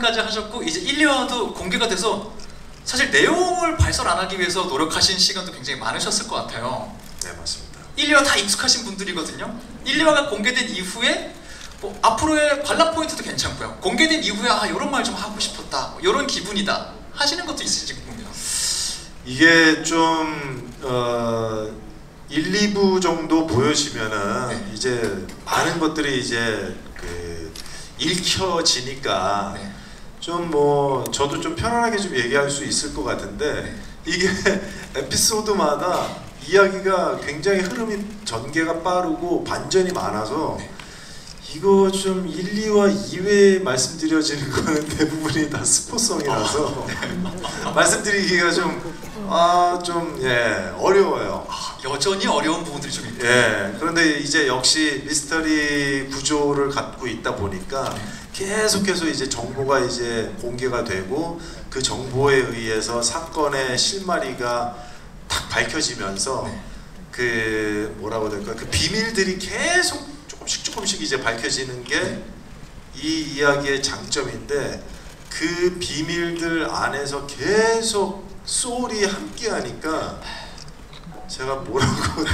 편까지 하셨고 이제 1, 2화도 공개가 돼서 사실 내용을 발설 안 하기 위해서 노력하신 시간도 굉장히 많으셨을 것 같아요. 네, 맞습니다. 1, 2화 다 익숙하신 분들이거든요. 1, 2화가 공개된 이후에 뭐 앞으로의 관람 포인트도 괜찮고요. 공개된 이후에 아, 이런 말 좀 하고 싶었다, 뭐 이런 기분이다 하시는 것도 있으신지 궁금해요. 이게 좀 1, 2부 정도 보여지면은 네. 이제 많은 것들이 이제 그 읽혀지니까 네. 좀 뭐 저도 좀 편안하게 좀 얘기할 수 있을 것 같은데 네. 이게 에피소드마다 이야기가 굉장히 흐름이 전개가 빠르고 반전이 많아서 네. 이거 좀 1, 2화 이외에 말씀드려지는 거는 대부분이 다 스포성이라서 아, 네. 말씀드리기가 좀 어려워요. 아, 여전히 어려운 부분들이 좀 있죠. 예. 그런데 이제 역시 미스터리 구조를 갖고 있다 보니까 계속해서 이제 정보가 이제 공개가 되고 그 정보에 의해서 사건의 실마리가 탁 밝혀지면서 네. 그 뭐라고 될까 그 비밀들이 계속 조금씩 이제 밝혀지는 게 이 이야기의 장점인데 그 비밀들 안에서 계속 소울이 함께하니까 제가 뭐라고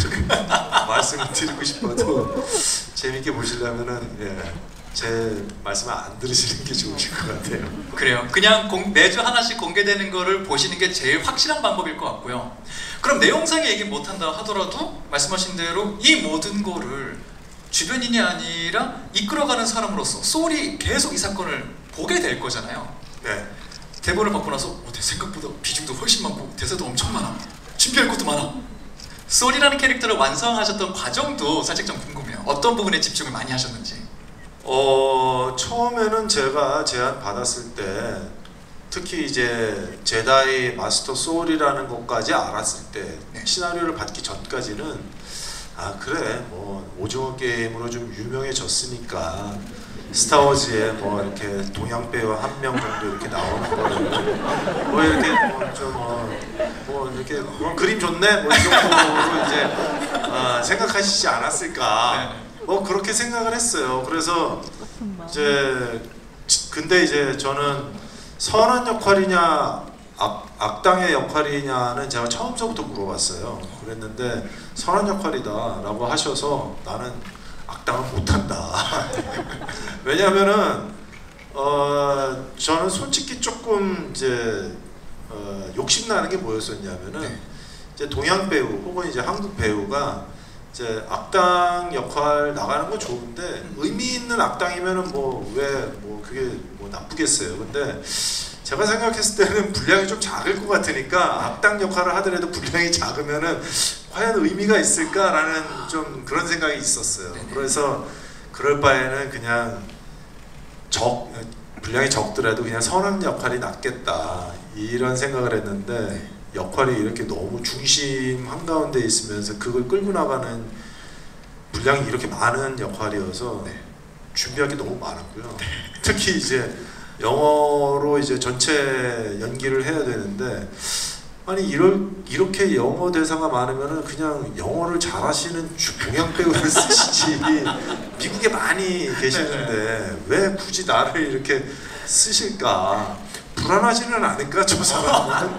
말씀을 드리고 싶어도 재밌게 보시려면은 예, 제 말씀을 안 들으시는 게 좋으실 것 같아요. 그래요. 그냥 매주 하나씩 공개되는 거를 보시는 게 제일 확실한 방법일 것 같고요. 그럼 내용상 얘기 못 한다 하더라도 말씀하신 대로 이 모든 거를 주변인이 아니라 이끌어가는 사람으로서 소울이 계속 이 사건을 보게 될 거잖아요. 네. 대본을 받고 나서 생각보다 비중도 훨씬 많고 대사도 엄청 많아, 준비할 것도 많아. 소울이라는 캐릭터를 완성하셨던 과정도 살짝 좀 궁금해요. 어떤 부분에 집중을 많이 하셨는지. 처음에는 제가 제안 받았을 때 특히 이제 제다이 마스터 소울이라는 것까지 알았을 때 네. 시나리오를 받기 전까지는 아 그래 뭐 오징어 게임으로 좀 유명해졌으니까 스타워즈에 뭐 이렇게 동양 배우 한 명 정도 이렇게 나오는 거 뭐 이렇게 뭐 이렇게 뭐 그림 좋네 뭐 이 정도로 이제 생각하시지 않았을까 뭐 그렇게 생각을 했어요. 그래서 이제 근데 이제 저는 선한 역할이냐 악당의 역할이냐는 제가 처음서부터 물어봤어요. 그랬는데 선한 역할이다 라고 하셔서 나는 악당은 못한다. 왜냐면은 저는 솔직히 조금 이제 욕심나는 게 뭐였었냐면은 네. 이제 동양 배우 혹은 이제 한국 배우가 이제 악당 역할 나가는 건 좋은데 의미 있는 악당이면은 뭐 왜 뭐 그게 뭐 나쁘겠어요. 근데 제가 생각했을 때는 분량이 좀 작을 것 같으니까 악당 역할을 하더라도 분량이 작으면은 과연 의미가 있을까라는 좀 그런 생각이 있었어요. 네네. 그래서 그럴 바에는 그냥 분량이 적더라도 그냥 선한 역할이 낫겠다 이런 생각을 했는데 역할이 이렇게 너무 중심 한가운데 있으면서 그걸 끌고 나가는 분량이 이렇게 많은 역할이어서 네. 준비할 게 너무 많았고요. 네. 특히 이제 영어로 이제 전체 연기를 해야 되는데 아니 이렇게 영어 대사가 많으면은 그냥 영어를 잘하시는 동양 배우를 쓰시지 미국에 많이 계시는데 왜 굳이 나를 이렇게 쓰실까 불안하지는 않을까 저 사람은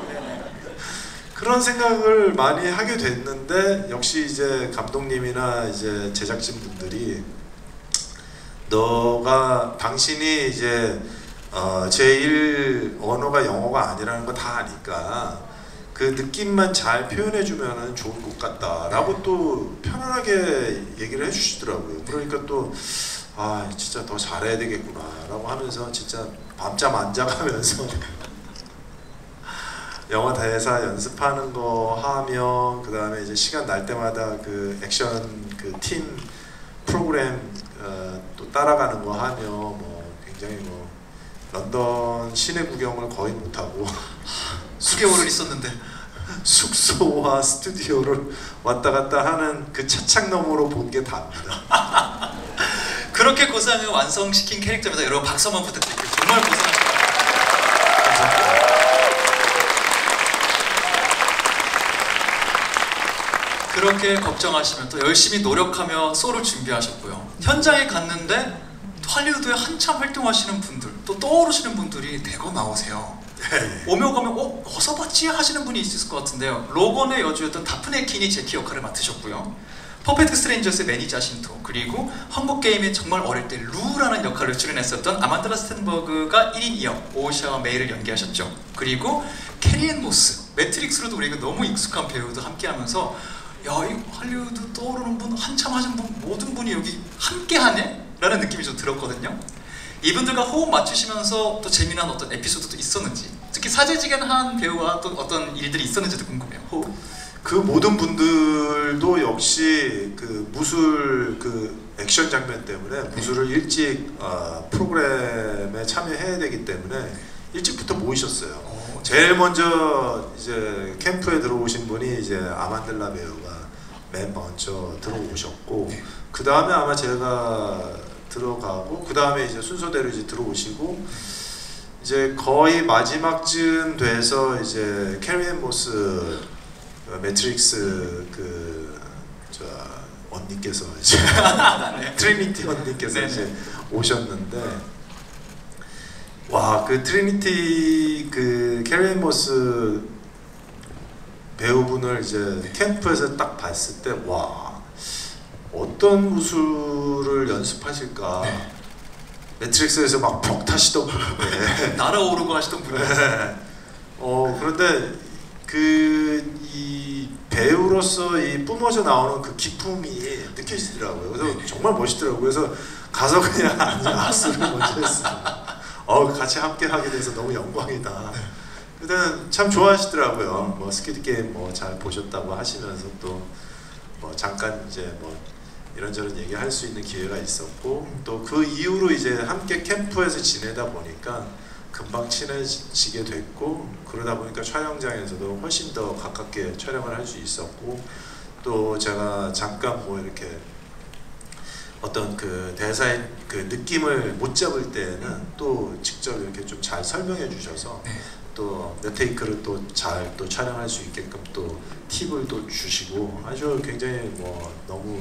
그런 생각을 많이 하게 됐는데 역시 이제 감독님이나 이제 제작진 분들이 당신이 이제 제1 언어가 영어가 아니라는 거 다 아니까 그 느낌만 잘 표현해주면 좋을 것 같다 라고 또 편안하게 얘기를 해주시더라고요. 그러니까 또 아 진짜 더 잘해야 되겠구나 라고 하면서 진짜 밤잠 안 자가면서 영어 대사 연습하는 거 하며 그 다음에 이제 시간 날 때마다 그 액션 그 팀 프로그램 또 따라가는 거 하며 뭐 굉장히 뭐 런던 시내 구경을 거의 못하고 수개월을 있었는데 숙소와 스튜디오를 왔다 갔다 하는 그 차창 너머로 본 게 답니다. 그렇게 고생을 완성시킨 캐릭터입니다. 여러분 박수 한번 부탁드릴게요. 정말 고생하셨습니다. 감사합니다. 그렇게 걱정하시면 또 열심히 노력하며 소를 준비하셨고요. 현장에 갔는데 할리우드에 한참 활동하시는 분들 또 떠오르시는 분들이 대거 나오세요. 오며 가면 어서 봤지? 하시는 분이 있을 것 같은데요. 로건의 여주였던 다프네 킨이 제키 역할을 맡으셨고요. 퍼펙트 스트레인저스의 매니 자신토, 그리고 헝거게임에 정말 어릴 때 루라는 역할을 출연했었던 아만다 스탠버그가 1인 2역 오샤와 메이를 연기하셨죠. 그리고 캐리앤 모스, 매트릭스로도 우리가 너무 익숙한 배우도 함께하면서 야, 이 할리우드 떠오르는 분, 한참 하신 분, 모든 분이 여기 함께하네? 라는 느낌이 좀 들었거든요. 이분들과 호흡 맞추시면서 또 재미난 어떤 에피소드도 있었는지, 특히 사제지간한 배우와 또 어떤 일들이 있었는지도 궁금해요. 호흡. 그 모든 분들도 역시 그 무술, 그 액션 장면 때문에 무술을 일찍 프로그램에 참여해야 되기 때문에 일찍부터 모이셨어요. 제일 먼저 이제 캠프에 들어오신 분이 이제 아만델라 배우가 맨 먼저 들어오셨고, 그 다음에 아마 제가 들어가고, 그 다음에 이제 순서대로 이제 들어오시고, 이제 거의 마지막쯤 돼서 이제 캐리앤 모스 매트릭스 그 저 언니께서 이제 트리니티 언니께서 이제 오셨는데, 와, 그 트리니티 그 캐리앤 모스 배우분을 이제 캠프에서 딱 봤을 때, 와, 어떤 무술을 연습하실까. 매트릭스에서 막 벽 타시던 분인데 날아오르고 하시던 분인데 그런데 그 이 배우로서 이 뿜어져 나오는 그 기품이 느껴지더라고요. 그래서 정말 멋있더라고요. 그래서 가서 그냥 악수를 먼저 했어요. 같이 함께 하게 돼서 너무 영광이다. 일단 참 좋아하시더라고요. 뭐 스키드 게임 뭐 잘 보셨다고 하시면서 또 뭐 잠깐 이제 뭐 이런저런 얘기할 수 있는 기회가 있었고, 또 그 이후로 이제 함께 캠프에서 지내다 보니까 금방 친해지게 됐고, 그러다 보니까 촬영장에서도 훨씬 더 가깝게 촬영을 할 수 있었고, 또 제가 잠깐 뭐 이렇게 어떤 그 대사의 그 느낌을 못 잡을 때는 또 직접 이렇게 좀 잘 설명해 주셔서 또 내 테이크를 또 잘 또 촬영할 수 있게끔 또 팁을 또 주시고, 아주 굉장히 뭐 너무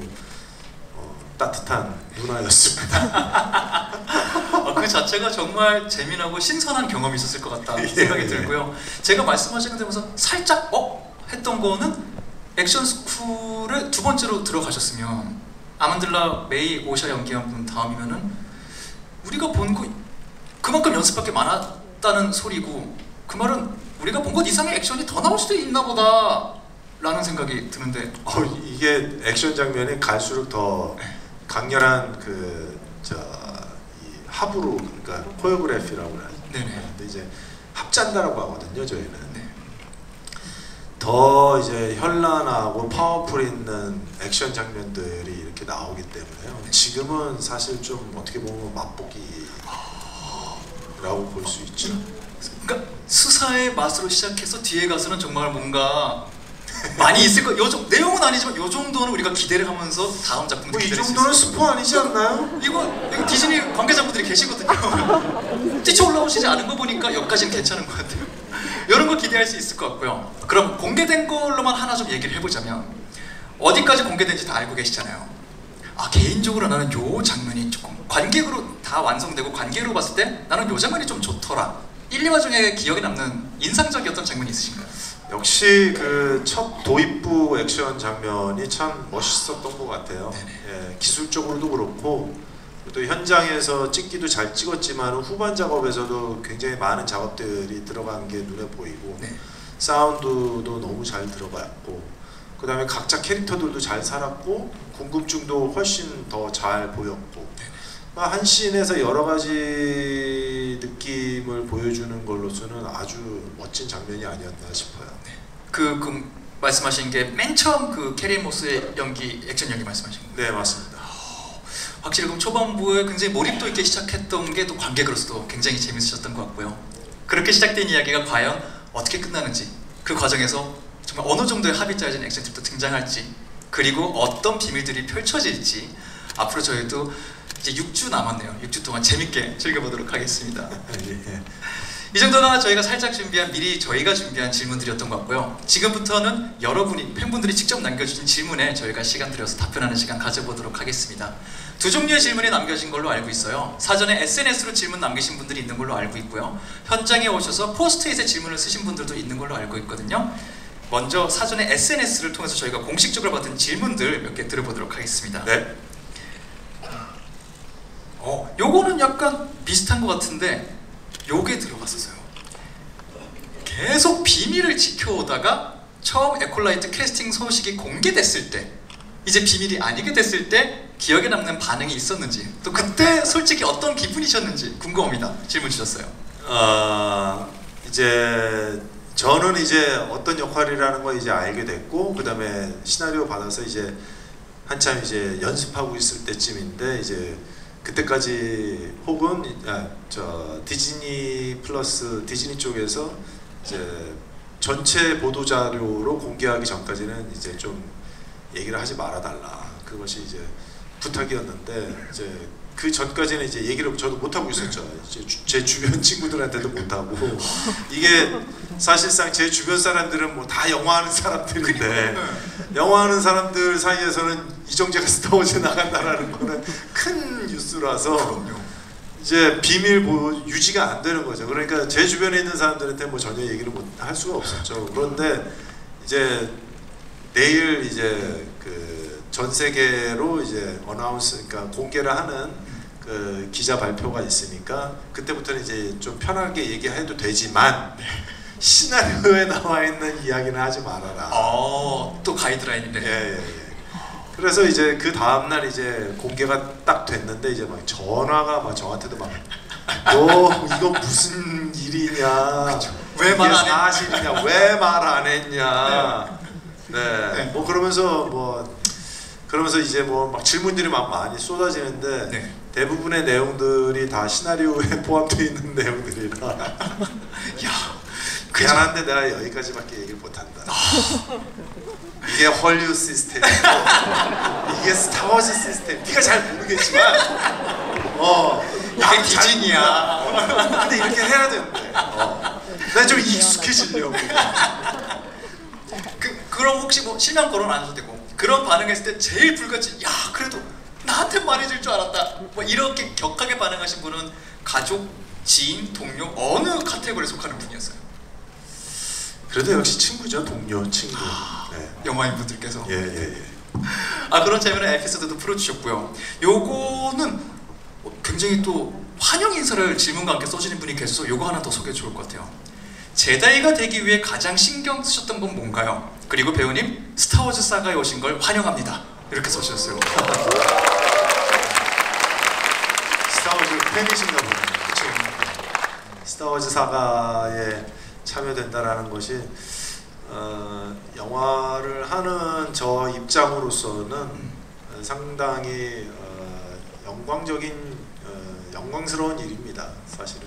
따뜻한 누나였습니다. 그 자체가 정말 재미나고 신선한 경험이 있었을 것 같다는 생각이 들고요. 제가 말씀하시는 데 보면서 살짝 했던 거는 액션 스쿨에 두 번째로 들어가셨으면 아만들라 메이 오샤 연기한 분 다음이면은 우리가 본 거 그만큼 연습할 게 많았다는 소리고, 그 말은 우리가 본 것 이상의 액션이 더 나올 수도 있나 보다 라는 생각이 드는데, 이게 액션 장면이 갈수록 더 강렬한 그 합으로, 그러니까 코레오그래피라고 하는데 이제 합짠다라고 하거든요, 저희는. 더 이제 현란하고 파워풀 있는 액션 장면들이 이렇게 나오기 때문에요. 지금은 사실 좀 어떻게 보면 맛보기라고 볼 수 있죠. 그러니까 수사의 맛으로 시작해서 뒤에 가서는 정말 뭔가 많이 있을 거. 요정 내용은 아니지만 요 정도는 우리가 기대를 하면서 다음 작품도 기대할 수 있어요. 이 정도는 스포 아니지 않나요? 이거 디즈니 관계자분들이 계시거든요. 뛰쳐 올라오시지 않은 거 보니까 여기까지는 괜찮은 것 같아요. 이런 거 기대할 수 있을 것 같고요. 그럼 공개된 걸로만 하나 좀 얘기를 해보자면, 어디까지 공개된지 다 알고 계시잖아요. 개인적으로 나는 요 장면이 조금 관객으로 다 완성되고 관객으로 봤을 때 나는 요 장면이 좀 좋더라, 1, 2화 중에 기억에 남는 인상적이었던 장면이 있으신가요? 역시 그 첫 도입부 액션 장면이 참 멋있었던 것 같아요. 기술적으로도 그렇고, 또 현장에서 찍기도 잘 찍었지만 후반 작업에서도 굉장히 많은 작업들이 들어간 게 눈에 보이고, 사운드도 너무 잘 들어갔고, 그 다음에 각자 캐릭터들도 잘 살았고, 궁금증도 훨씬 더 잘 보였고, 한 씬에서 여러 가지 느낌을 보여주는 걸로서는 아주 멋진 장면이 아니었나 싶어요. 그 말씀하신 게 맨 처음 그 캐리앤 모스의 연기, 액션 연기 말씀하신 거예요? 네, 맞습니다. 확실히 그럼 초반부에 굉장히 몰입도 있게 시작했던 게 또 관객으로서도 굉장히 재밌으셨던 것 같고요. 그렇게 시작된 이야기가 과연 어떻게 끝나는지, 그 과정에서 정말 어느 정도의 합이 짜여진 액션 팁도 등장할지, 그리고 어떤 비밀들이 펼쳐질지, 앞으로 저희도 이제 6주 남았네요. 6주 동안 재밌게 즐겨보도록 하겠습니다. 이 정도나 저희가 살짝 준비한, 미리 저희가 준비한 질문들이었던 것 같고요. 지금부터는 여러분이, 팬분들이 직접 남겨주신 질문에 저희가 시간 들여서 답변하는 시간 가져보도록 하겠습니다. 두 종류의 질문이 남겨진 걸로 알고 있어요. 사전에 SNS로 질문 남기신 분들이 있는 걸로 알고 있고요. 현장에 오셔서 포스트잇에 질문을 쓰신 분들도 있는 걸로 알고 있거든요. 먼저 사전에 SNS를 통해서 저희가 공식적으로 받은 질문들 몇 개 들어보도록 하겠습니다. 네. 요거는 약간 비슷한 것 같은데 요게 들어갔었어요. 계속 비밀을 지켜오다가 처음 에콜라이트 캐스팅 소식이 공개됐을 때, 이제 비밀이 아니게 됐을 때 기억에 남는 반응이 있었는지, 또 그때 솔직히 어떤 기분이셨는지 궁금합니다. 질문 주셨어요. 이제 저는 이제 어떤 역할이라는 거 이제 알게 됐고, 그 다음에 시나리오 받아서 이제 한참 이제 연습하고 있을 때쯤인데, 이제 그때까지 혹은 저 디즈니플러스 디즈니 쪽에서 이제 전체 보도 자료로 공개하기 전까지는 이제 좀 얘기를 하지 말아달라, 그것이 이제 부탁이었는데, 이제 그 전까지는 이제 얘기를 저도 못 하고 있었죠. 이제 제 주변 친구들한테도 못 하고, 이게 사실상 제 주변 사람들은 뭐 다 영화하는 사람들인데 영화하는 사람들 사이에서는 이정재가 스타워즈 나간다라는 거는 큰 뉴스라서 이제 비밀 유지가 안 되는 거죠. 그러니까 제 주변에 있는 사람들한테 뭐 전혀 얘기를 못 할 수가 없었죠. 그런데 이제 내일 이제 그 전 세계로 이제 어나운스, 그러니까 공개를 하는 그 기자 발표가 있으니까 그때부터는 이제 좀 편하게 얘기해도 되지만 시나리오에 나와 있는 이야기는 하지 말아라. 또 가이드라인이네. 예. 그래서 이제 그 다음 날 이제 공개가 딱 됐는데, 이제 막 전화가 막 저한테도 막 이거 무슨 일이냐, 왜 말 안 했냐, 사실이냐, 왜 말 안 했냐. 네. 뭐 그러면서 이제 뭐 막 질문들이 막 많이 쏟아지는데, 네. 대부분의 내용들이 다 시나리오에 포함되어 있는 내용들이라 야, 미안한데 내가 여기까지밖에 얘기를 못한다. 이게 헐리우드 시스템이고 이게 스타워즈 시스템. 네가 잘 모르겠지만 이게 디즈니야. 근데 이렇게 해야 되는데 나 좀 익숙해지려고. 그럼 혹시 뭐 실명 거론 안 해도 되고, 그런 반응했을 때 제일 불같이 야 그래도 나한테 말해줄 줄 알았다, 뭐 이렇게 격하게 반응하신 분은 가족, 지인, 동료 어느 카테고리에 속하는 분이었어요? 그래도 역시 친구죠. 동료, 친구. 네. 영화인 분들께서. 예. 그런 재미난 에피소드도 풀어주셨고요. 요거는 굉장히 또 환영 인사를 질문과 함께 써주는 분이 계셔서 요거 하나 더 소개해 좋을 것 같아요. 제다이가 되기 위해 가장 신경 쓰셨던 건 뭔가요? 그리고 배우님, 스타워즈 사가에 오신 걸 환영합니다. 이렇게 써주셨어요. 스타워즈 팬이신가 보네요. 스타워즈 사가에 참여된다라는 것이 영화를 하는 저 입장으로서는 상당히 영광스러운 일입니다. 사실은.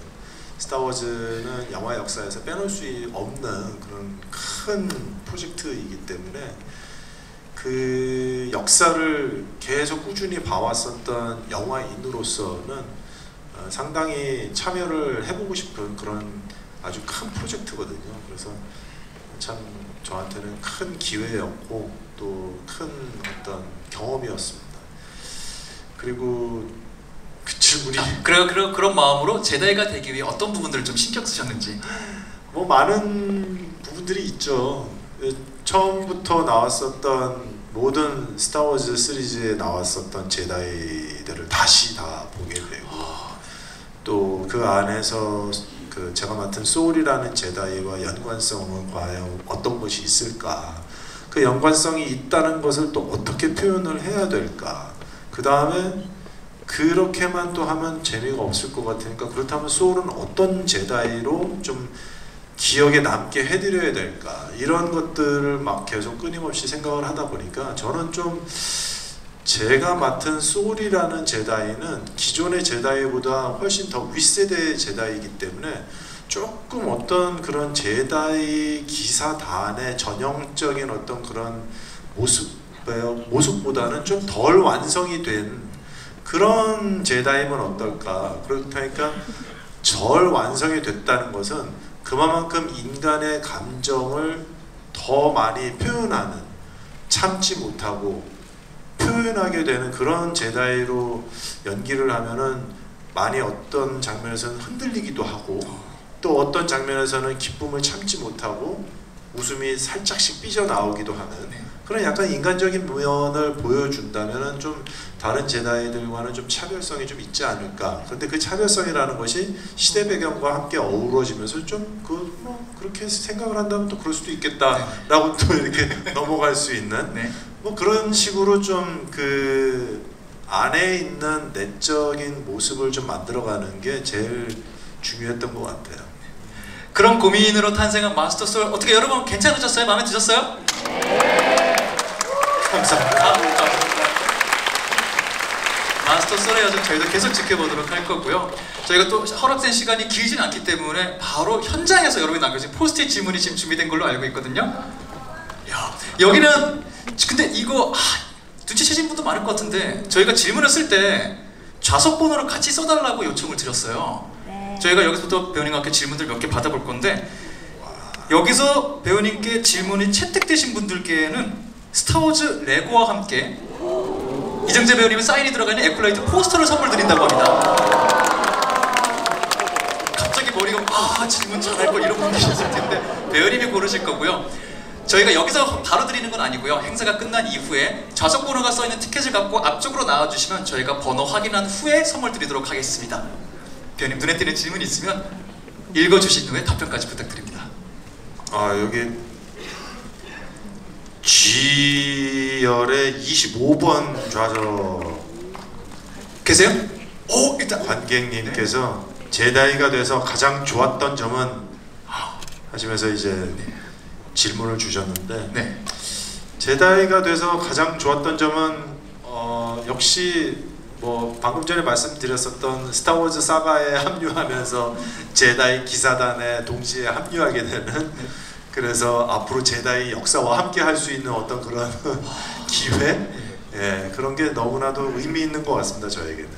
스타워즈는 영화 역사에서 빼놓을 수 없는 그런 큰 프로젝트이기 때문에 그 역사를 계속 꾸준히 봐왔었던 영화인으로서는 상당히 참여를 해보고 싶은 그런 아주 큰 프로젝트거든요. 그래서 참 저한테는 큰 기회였고 또 큰 어떤 경험이었습니다. 그리고 그 질문이 그런 마음으로 제다이가 되기 위해 어떤 부분들을 좀 신경 쓰셨는지. 뭐 많은 부분들이 있죠. 처음부터 나왔었던 모든 스타워즈 시리즈에 나왔었던 제다이들을 다시 다 보게 되고, 또 그 안에서 그 제가 맡은 소울이라는 제다이와 연관성은 과연 어떤 것이 있을까, 그 연관성이 있다는 것을 또 어떻게 표현을 해야 될까, 그 다음에 그렇게만 또 하면 재미가 없을 것 같으니까 그렇다면 소울은 어떤 제다이로 좀 기억에 남게 해드려야 될까, 이런 것들을 막 계속 끊임없이 생각을 하다 보니까 저는 좀 제가 맡은 소울이라는 제다이는 기존의 제다이보다 훨씬 더 윗세대의 제다이이기 때문에 조금 어떤 그런 제다이 기사단의 전형적인 어떤 그런 모습보다는 좀 덜 완성이 된 그런 제다이면 어떨까. 그렇다니까 절 완성이 됐다는 것은 그만큼 인간의 감정을 더 많이 표현하는, 참지 못하고 표현하게 되는 그런 제다이로 연기를 하면은 많이 어떤 장면에서는 흔들리기도 하고, 또 어떤 장면에서는 기쁨을 참지 못하고 웃음이 살짝씩 삐져나오기도 하는 그런 약간 인간적인 면을 보여준다면은 좀 다른 제다이들과는 좀 차별성이 좀 있지 않을까. 그런데 그 차별성이라는 것이 시대 배경과 함께 어우러지면서 좀 그 뭐 그렇게 생각을 한다면 또 그럴 수도 있겠다라고 또 이렇게 넘어갈 수 있는 뭐 그런 식으로 좀 그 안에 있는 내적인 모습을 좀 만들어가는 게 제일 중요했던 것 같아요. 그런 고민으로 탄생한 마스터 솔, 어떻게 여러분 괜찮으셨어요? 마음에 드셨어요? 네. 감사합니다. 감사합니다. 마스터 솔의 여정 저희도 계속 지켜보도록 할 거고요. 저희가 또 허락된 시간이 길진 않기 때문에 바로 현장에서 여러분이 남겨진 포스트잇 질문이 지금 준비된 걸로 알고 있거든요. 야, 여기는 근데 이거 눈치채신 분도 많을 것 같은데 저희가 질문을 쓸 때 좌석 번호를 같이 써달라고 요청을 드렸어요. 저희가 여기서부터 배우님께 질문들 몇 개 받아볼 건데, 여기서 배우님께 질문이 채택되신 분들께는 스타워즈 레고와 함께 이정재 배우님의 사인이 들어가는 에콜라이트 포스터를 선물 드린다고 합니다. 갑자기 머리가 질문 잘할걸 이런 분이 계셨을 텐데 배우님이 고르실 거고요. 저희가 여기서 바로 드리는 건 아니고요. 행사가 끝난 이후에 좌석 번호가 써있는 티켓을 갖고 앞쪽으로 나와주시면 저희가 번호 확인한 후에 선물 드리도록 하겠습니다. 배우님, 눈에 띄는 질문 있으면 읽어주신 후에 답변까지 부탁드립니다. 여기 G열의 25번 좌석 계세요? 일단 관객님께서 제다이가 돼서 가장 좋았던 점은 하시면서 이제 질문을 주셨는데, 제다이가 돼서 가장 좋았던 점은 역시 방금 전에 말씀드렸었던 스타워즈 사가에 합류하면서 제다이 기사단에 동시에 합류하게 되는, 그래서 앞으로 제다이 역사와 함께 할 수 있는 어떤 그런 기회, 그런 게 너무나도 의미 있는 것 같습니다. 저에게는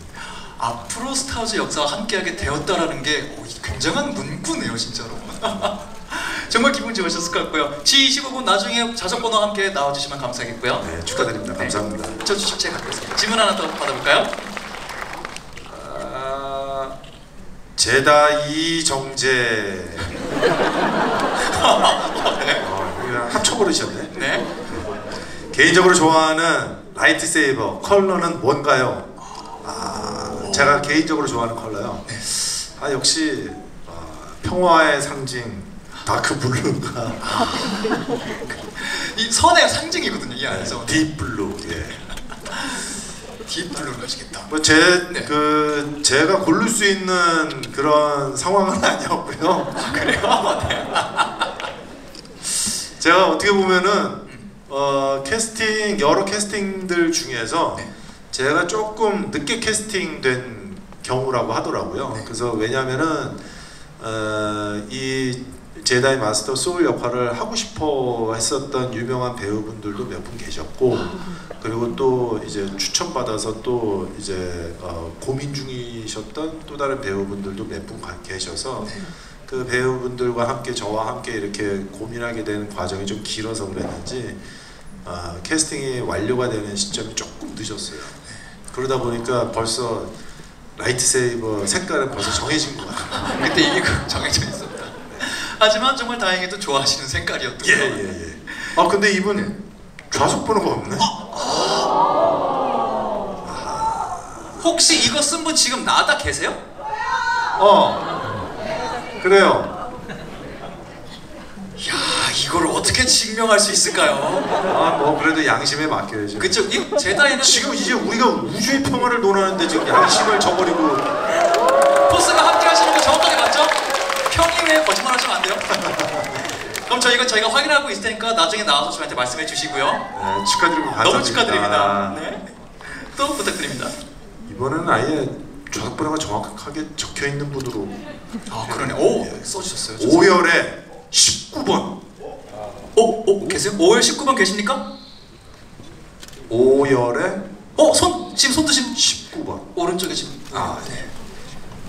앞으로 스타워즈 역사와 함께하게 되었다라는 게 굉장한 문구네요, 진짜로. 정말 기분 좋으셨을 것 같고요. G25분 나중에 좌석번호와 함께 나와주시면 감사하겠고요. 네, 축하드립니다. 감사합니다. 저 주식책 갖고 있습니다. 질문 하나 더 받아볼까요? 제다 이정재. 합쳐버리셨네. 네. 개인적으로 좋아하는 라이트세이버 컬러는 뭔가요? 제가 개인적으로 좋아하는 컬러요. 역시 평화의 상징 다크블루가 이 선의 상징이거든요, 이 안에서. 딥블루. 딥블루로 하시겠다. 제가 고를 수 있는 그런 상황은 아니었고요. 그래요? 제가 어떻게 보면은 여러 캐스팅들 중에서 제가 조금 늦게 캐스팅된 경우라고 하더라고요. 그래서 왜냐면은 이 제다이 마스터 솔 역할을 하고 싶어 했었던 유명한 배우분들도 몇 분 계셨고, 그리고 또 이제 추천받아서 또 이제 고민 중이셨던 또 다른 배우분들도 몇 분 계셔서 그 배우분들과 함께 저와 함께 이렇게 고민하게 되는 과정이 좀 길어서 그랬는지 캐스팅이 완료가 되는 시점이 조금 늦었어요. 그러다 보니까 벌써 라이트세이버 색깔은 벌써 정해진 것 같아요. 그때 이미 정해져 있어요. 하지만 정말 다행히도 좋아하시는 색깔이었던 거예요. 근데 이분 좌석 번호가 없네. 혹시 이거 쓴 분 지금 나다 계세요? 그래요. 이걸 어떻게 증명할 수 있을까요? 그래도 양심에 맡겨야죠. 그쵸, 이 제다이는 지금 이제 우리가 우주의 평화를 논하는데 지금 양심을 저버리고 포스가 함께 하시는 거 정확하게 맞죠? 평일에 거짓말 하시면 안 돼요? 그럼 저희가 확인하고 있을 테니까 나중에 나와서 저한테 말씀해 주시고요. 축하드리고 감사합니다. 너무 축하드립니다. 또 부탁드립니다. 이번에는 아예 좌석 번호가 정확하게 적혀 있는 분으로. 그러네. 써주셨어요. 5열에 19번. 계세요? 5열 19번 계십니까? 5열에 지금 손 드신 19번. 오른쪽에 지금.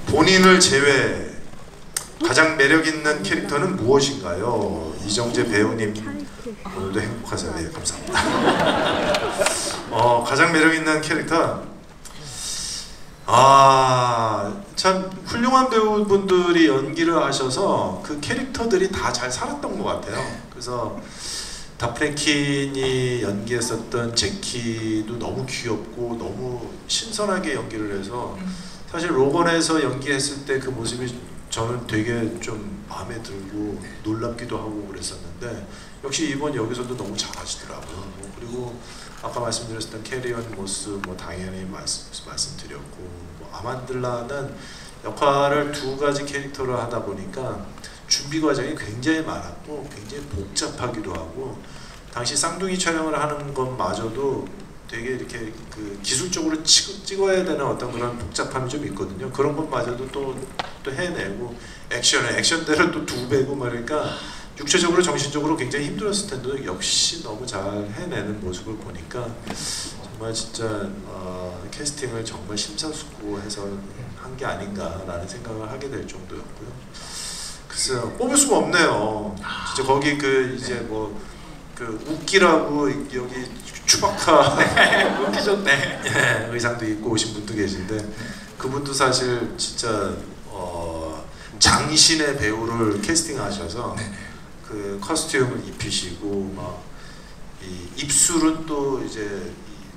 본인을 제외. 가장 매력있는 캐릭터는 무엇인가요? 이정재 배우님 오늘도 행복하세요. 네, 감사합니다. 가장 매력있는 캐릭터, 참 훌륭한 배우분들이 연기를 하셔서 그 캐릭터들이 다 잘 살았던 것 같아요. 그래서 다프랭킨이 연기했었던 제키도 너무 귀엽고 너무 신선하게 연기를 해서, 사실 로건에서 연기했을 때 그 모습이 저는 되게 좀 마음에 들고 놀랍기도 하고 그랬었는데, 역시 이번 여기서도 너무 잘하시더라고요. 그리고 아까 말씀드렸던 캐리언 모스 뭐 당연히 말씀드렸고, 뭐 아만들라는 역할을 두 가지 캐릭터를 하다 보니까 준비 과정이 굉장히 많았고 굉장히 복잡하기도 하고, 당시 쌍둥이 촬영을 하는 것마저도 되게 이렇게 그 기술적으로 찍어야 되는 어떤 그런 복잡함이 좀 있거든요. 그런 것마저도 또 해내고, 액션은 액션대로 또 두 배고 말이니까 육체적으로 정신적으로 굉장히 힘들었을 텐데도 역시 너무 잘 해내는 모습을 보니까 정말 진짜 캐스팅을 정말 심사숙고해서 한 게 아닌가라는 생각을 하게 될 정도였고요. 글쎄요, 뽑을 수가 없네요. 진짜 거기 그 이제 뭐 그 웃기라고 여기 추박하 웃기셨네. 예, 의상도 입고 오신 분도 계신데, 그분도 사실 진짜 장신의 배우를 캐스팅하셔서 그 커스튬을 입히시고 막 이 입술은 또 이제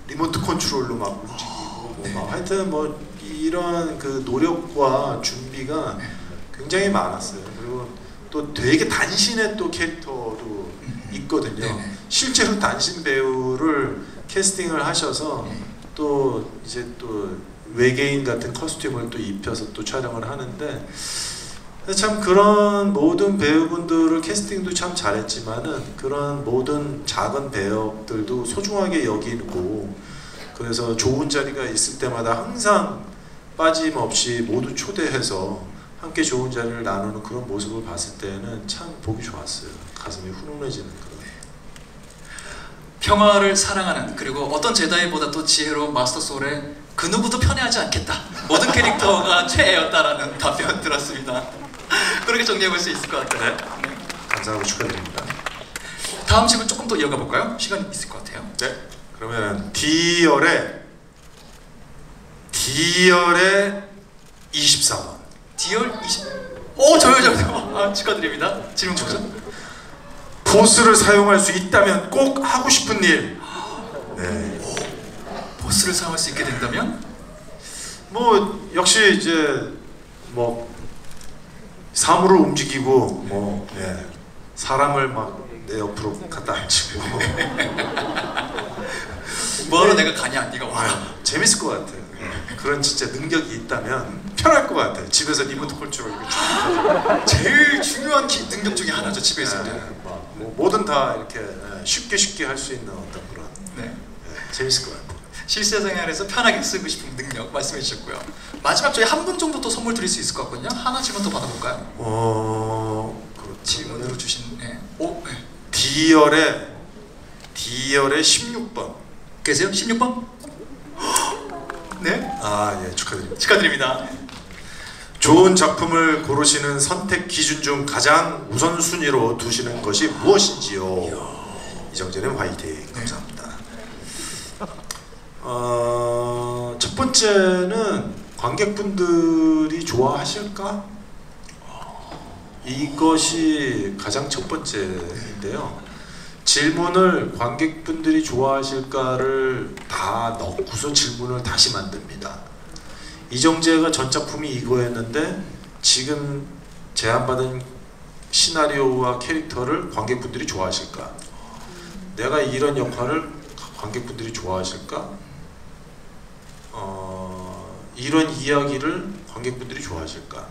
리모트 컨트롤로 막 움직이고 막 하여튼 뭐 이런 그 노력과 준비가 굉장히 많았어요. 그리고 또 되게 단신의 또 캐릭터도 있거든요. 실제로 단신 배우를 캐스팅을 하셔서 또 이제 또 외계인 같은 커스튬을 또 입혀서 또 촬영을 하는데, 참 그런 모든 배우분들을 캐스팅도 참 잘했지만은 그런 모든 작은 배역들도 소중하게 여기고, 그래서 좋은 자리가 있을 때마다 항상 빠짐없이 모두 초대해서 함께 좋은 자리를 나누는 그런 모습을 봤을 때는 참 보기 좋았어요. 가슴이 훈훈해지는 그런. 평화를 사랑하는, 그리고 어떤 제다이보다 또 지혜로운 마스터 솔의 그 누구도 편애하지 않겠다, 모든 캐릭터가 최애였다라는 답변 들었습니다. 그렇게 정리해볼 수 있을 것 같아요. 네. 감사하고 축하드립니다. 다음 질문 조금 더 이어가 볼까요? 시간이 있을 것 같아요. 네. 그러면 디얼의 24번. 디얼 20. 오, 저요. 축하드립니다. 질문 보죠. 보스를 사용할 수 있다면 꼭 하고 싶은 일. 네. 보스를 사용할 수 있게 된다면? 뭐 역시 이제 뭐 사물을 움직이고 뭐 예, 사람을 막 내 옆으로 갖다 앉히고 뭐하러 내가 가냐, 네가 와라. 재밌을 것 같아요. 그런 진짜 능력이 있다면 편할 것 같아요. 집에서 리모트 컨트롤 제일 중요한 능력 중에 하나죠. 집에 있을 때 뭐 뭐든 다 이렇게 쉽게 할 수 있는 어떤 그런. 네. 예, 재밌을 것 같아요. 실생활에서 편하게 쓰고 싶은 능력 말씀해 주셨고요. 마지막 저희 한 분 정도 또 선물 드릴 수 있을 것 같거든요. 하나 질문 더 받아볼까요? 질문으로 주신. 네. 디얼의 16번 계세요? 16번? 네? 예, 축하드립니다. 축하드립니다. 좋은 작품을 고르시는 선택 기준 중 가장 우선순위로 두시는 것이 무엇인지요? 이정재님 화이팅. 감사합니다. 첫 번째는 관객분들이 좋아하실까? 이것이 가장 첫 번째인데요. 질문을 관객분들이 좋아하실까를 다 넣고서 질문을 다시 만듭니다. 이정재가 전 작품이 이거였는데 지금 제안받은 시나리오와 캐릭터를 관객분들이 좋아하실까? 내가 이런 역할을 관객분들이 좋아하실까? 이런 이야기를 관객분들이 좋아하실까?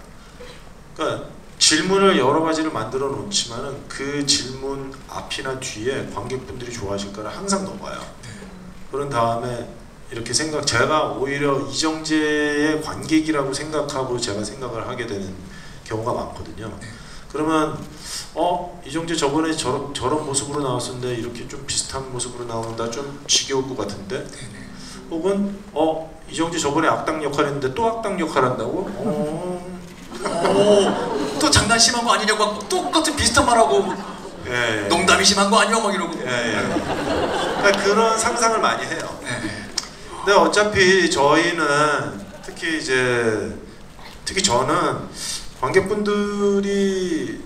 그러니까 질문을 여러 가지를 만들어 놓지만은 그 질문 앞이나 뒤에 관객분들이 좋아하실까를 항상 넣어봐요. 그런 다음에 이렇게 제가 오히려 이정재의 관객이라고 생각하고 제가 생각을 하게 되는 경우가 많거든요. 그러면 이정재 저번에 저런 모습으로 나왔었는데 이렇게 좀 비슷한 모습으로 나온다, 좀 지겨울 것 같은데. 혹은 이정재 저번에 악당 역할했는데 또 악당 역할한다고? 또 장난 심한 거 아니냐고 막 똑같은 비슷한 말하고 예, 예. 농담이 심한 거 아니야 막 이러고. 예, 예. 그러니까 그런 상상을 많이 해요. 예, 예. 근데 어차피 저희는 특히 이제 특히 저는 관객분들이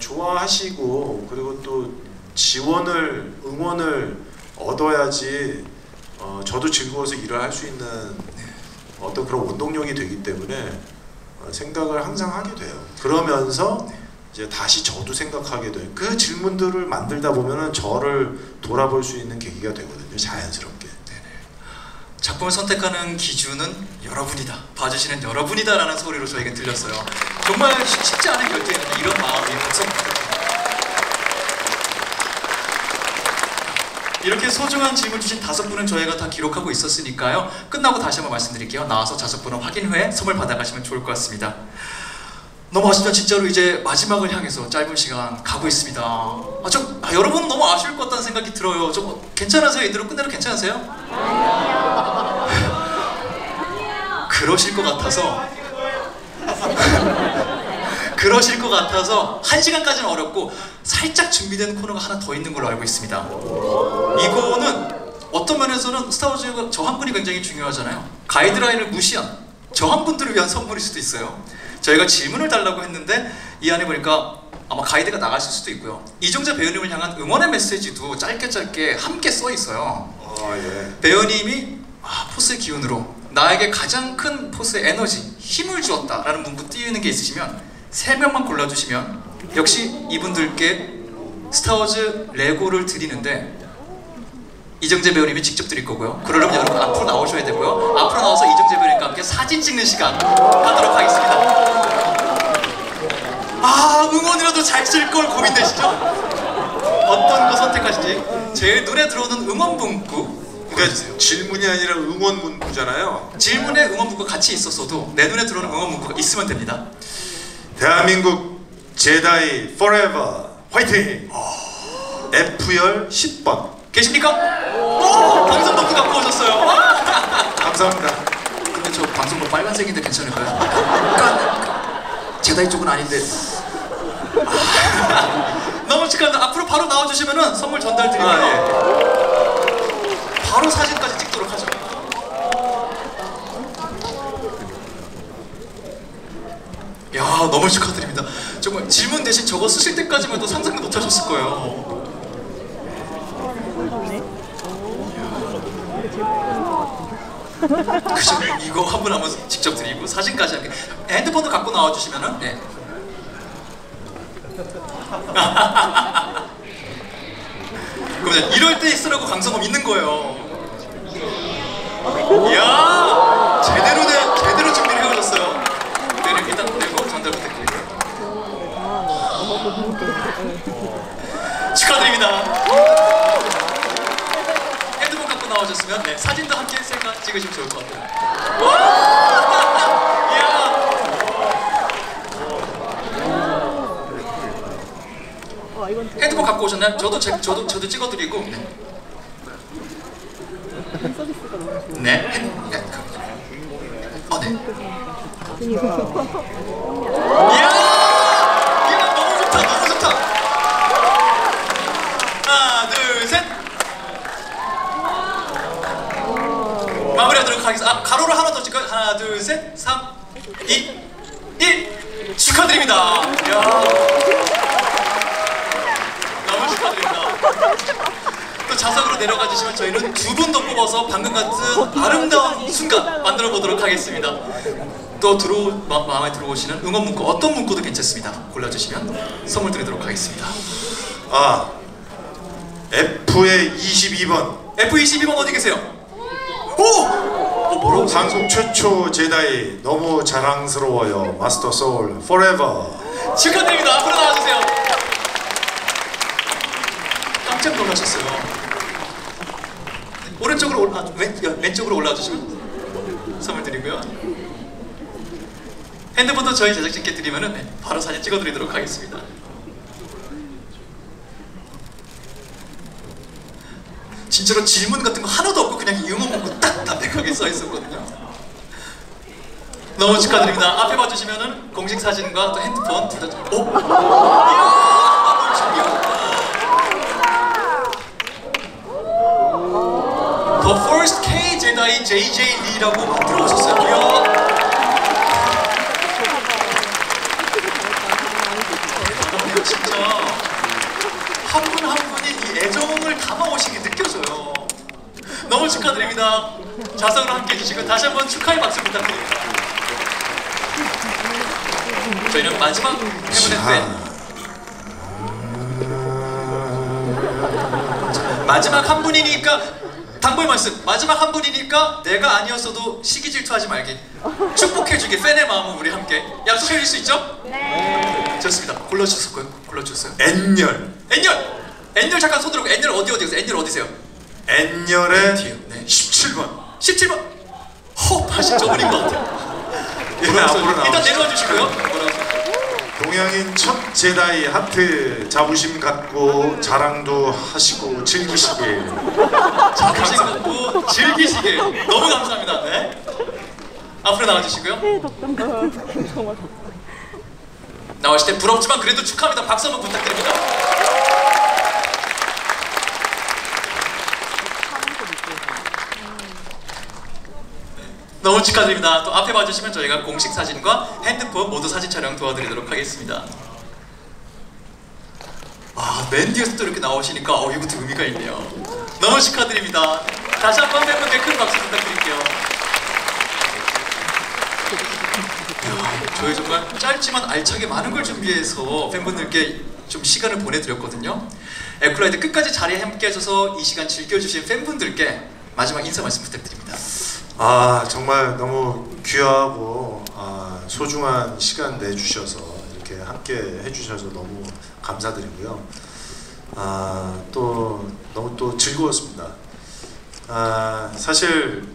좋아하시고 그리고 또 지원을 응원을 얻어야지 저도 즐거워서 일을 할 수 있는 어떤 그런 원동력이 되기 때문에 생각을 항상 하게 돼요. 그러면서 이제 다시 저도 생각하게 돼요. 그 질문들을 만들다 보면은 저를 돌아볼 수 있는 계기가 되거든요. 자연스럽게. 작품을 선택하는 기준은 여러분이다, 봐주시는 여러분이다 라는 소리로 저에게 들렸어요. 정말 쉽지 않은 결정이었는데 이런 마음이 박수입니다. 이렇게 소중한 질문 주신 5분은 저희가 다 기록하고 있었으니까요. 끝나고 다시 한번 말씀드릴게요. 나와서 5분은 확인 후에 선물 받아가시면 좋을 것 같습니다. 너무 아쉽다. 진짜로 이제 마지막을 향해서 짧은 시간 가고 있습니다. 여러분 너무 아쉬울 것 같다는 생각이 들어요. 좀 괜찮으세요? 이대로 끝내도 괜찮으세요? 그러실 것 같아서 그러실 것 같아서 1시간까지는 어렵고 살짝 준비된 코너가 하나 더 있는 걸로 알고 있습니다. 이거는 어떤 면에서는 스타워즈가 저항분이 굉장히 중요하잖아요. 가이드라인을 무시한 저항분들을 위한 선물일 수도 있어요. 저희가 질문을 달라고 했는데 이 안에 보니까 아마 가이드가 나갔을 수도 있고요. 이정재 배우님을 향한 응원의 메시지도 짧게 함께 써 있어요. 예. 배우님이 포스의 기운으로 나에게 가장 큰 포스의 에너지, 힘을 주었다 라는 문구 띄우는 게 있으시면 3명만 골라주시면 역시 이분들께 스타워즈 레고를 드리는데 이정재 배우님이 직접 드릴 거고요. 그러려면 여러분 앞으로 나오셔야 되고요. 앞으로 나와서 이정재 배우님과 함께 사진 찍는 시간 하도록 하겠습니다. 응원이라도 잘 쓸 걸 고민되시죠? 어떤 거 선택하실지 제일 눈에 들어오는 응원 문구. 그러니까 질문이 아니라 응원 문구잖아요. 질문에 응원 문구가 같이 있었어도 내 눈에 들어오는 응원 문구가 있으면 됩니다. 대한민국 제다이 forever 화이팅! F열 10번 계십니까? 오! 방송복도 갖고 오셨어요. 감사합니다. 근데 저 방송복 빨간색인데 괜찮을까요? 약간 제다이 쪽은 아닌데 너무 축하합니다. 앞으로 바로 나와주시면 선물 전달 드릴게요. 바로 사진까지 찍도록 하죠. 야, 너무 축하드립니다. 정말 질문 대신 저거 쓰실 때까지만 해도 상상도 못 하셨을 거예요. 그죠? 이거 한번 직접 드리고 사진까지 함께 핸드폰도 갖고 나와주시면은 네. 그러면 이럴 때 쓰라고 강성검 있는 거예요. 이야! 제대로 준비를 해오셨어요. 그대를 일단 보내고 전달 부탁드립니다. 축하드립니다. 핸드폰 갖고 나오셨으면 네, 사진도 함께 셀카 찍으시면 좋을 것 같아요. 핸드폰 갖고 오셨나요? 저도 찍어드리고 네. 이야! 이야 너무 좋다. 하나, 둘, 셋. 마무리하도록 하겠습니다. 가로로 하나 더 찍을까요? 하나, 둘, 셋, 3, 2, 1. 축하드립니다. 이야. 또 좌석으로 내려가 주시면 저희는 2분 더 뽑아서 방금 같은 아름다운 순간 만들어 보도록 하겠습니다. 또 마음에 들어오시는 응원 문구 어떤 문구도 괜찮습니다. 골라주시면 선물 드리도록 하겠습니다. F의 22번. F22번 어디 계세요? 뭐라고? 한국 최초 제다이 너무 자랑스러워요. 마스터 소울 forever. 축하드립니다. 앞으로 나와주세요. 깜짝 놀라셨어요. 왼쪽으로 올라와주시면 선물 드리고요. 핸드폰도 저희 제작진께 드리면 바로 사진 찍어드리도록 하겠습니다. 진짜로 질문 같은 거 하나도 없고 그냥 응원 문구 딱 담백하게 써있었거든요. 너무 축하드립니다. 앞에 봐주시면은 공식 사진과 또 핸드폰 둘 다. 오! The First K Jedi JJ Lee라고 만들어 오셨어요. 이거 진짜 한 분 한 분이 이 애정을 담아 오신 게 느껴져요. 너무 축하드립니다. 자성을 함께 해주시고 다시 한번 축하의 박수 부탁드립니다. 저희는 마지막 해븐의 때 마지막 한 분이니까 당부의 말씀, 마지막 한 분이니까 내가 아니었어도 시기 질투하지 말게, 축복해주게 팬의 마음을 우리 함께 약속해줄 수 있죠? 네. 좋습니다. 골라주셨어요. N열 잠깐 손 들고 N열 어디세요? N열 어디세요? N열의 17번 허파시 저분인 것 같아요. 일단 내려와 주시고요. 동양인 첫 제다이 하트 자부심 갖고 자랑도 하시고 즐기시길. 자부심 갖고 즐기시길. 너무 감사합니다. 네. 앞으로 나와주시고요. 나와실 때 부럽지만 그래도 축하합니다. 박수 한번 부탁드립니다. 너무 축하드립니다. 또 앞에 봐주시면 저희가 공식 사진과 핸드폰 모두 사진 촬영 도와드리도록 하겠습니다. 아, 맨 뒤에서 또 이렇게 나오시니까 이것도 의미가 있네요. 너무 축하드립니다. 다시 한번 팬분들 큰 박수 부탁드릴게요. 저희 정말 짧지만 알차게 많은 걸 준비해서 팬분들께 좀 시간을 보내드렸거든요. 에콜라이드 끝까지 자리에 함께 해줘서 이 시간 즐겨주신 팬분들께 마지막 인사 말씀 부탁드립니다. 아, 정말 너무 귀하고 소중한 시간 내주셔서 이렇게 함께 해주셔서 너무 감사드리고요. 또 너무 즐거웠습니다. 사실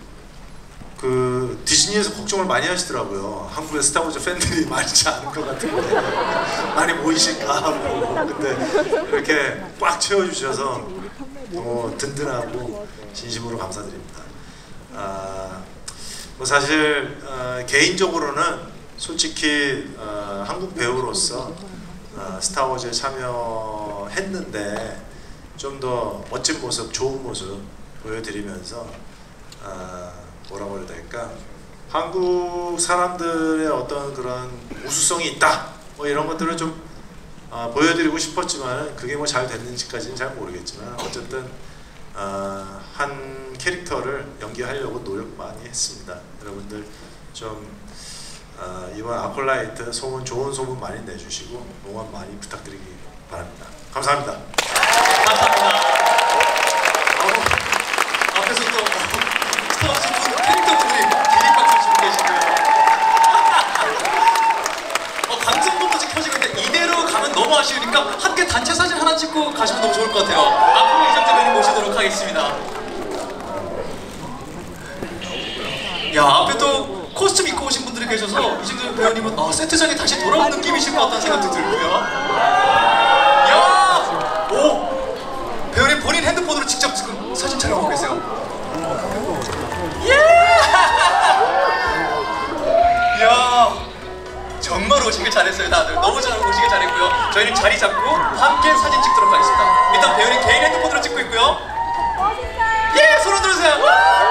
그 디즈니에서 걱정을 많이 하시더라고요. 한국의 스타워즈 팬들이 많지 않은 것 같은데 많이 모이실까 하고, 근데 이렇게 꽉 채워주셔서 너무 든든하고 진심으로 감사드립니다. 뭐 사실 개인적으로는 솔직히 한국 배우로서 스타워즈에 참여했는데 좀 더 멋진 모습, 좋은 모습 보여드리면서 뭐라고 해야 될까, 한국 사람들의 어떤 그런 우수성이 있다 뭐 이런 것들을 좀 보여드리고 싶었지만 그게 뭐 잘 됐는지까지는 잘 모르겠지만 어쨌든 한 캐릭터를 연기하려고 노력 많이 했습니다. 여러분들 좀 이번 아콜라이트 소문, 좋은 소문 많이 내주시고 응원 많이 부탁드리기 바랍니다. 감사합니다. 감사합니다. 앞에서 또 스타워즈 캐릭터분이 기립박수 주고 계시고요. 방송부까지 켜지는데 이대로 가면 너무 아쉬우니까 함께 단체 사진 하나 찍고 가시면 너무 좋을 것 같아요. 앞으로 이정재 배우님 모시도록 하겠습니다. 야, 앞에 또 코스튬 입고 오신 분들이 계셔서 이정재 배우님은 세트장에 다시 돌아온 느낌이실 것 같다는 생각도 들고요. 야! 오! 배우님 본인 핸드폰으로 직접 지금 사진 촬영하고 계세요. 예! 야! 정말 오시길 잘했어요. 다들 너무 잘 오시길 잘했고요. 저희는 자리 잡고 함께 사진 찍도록 하겠습니다. 일단 배우님 개인 핸드폰으로 찍고 있고요. 예! 손을 들어주세요.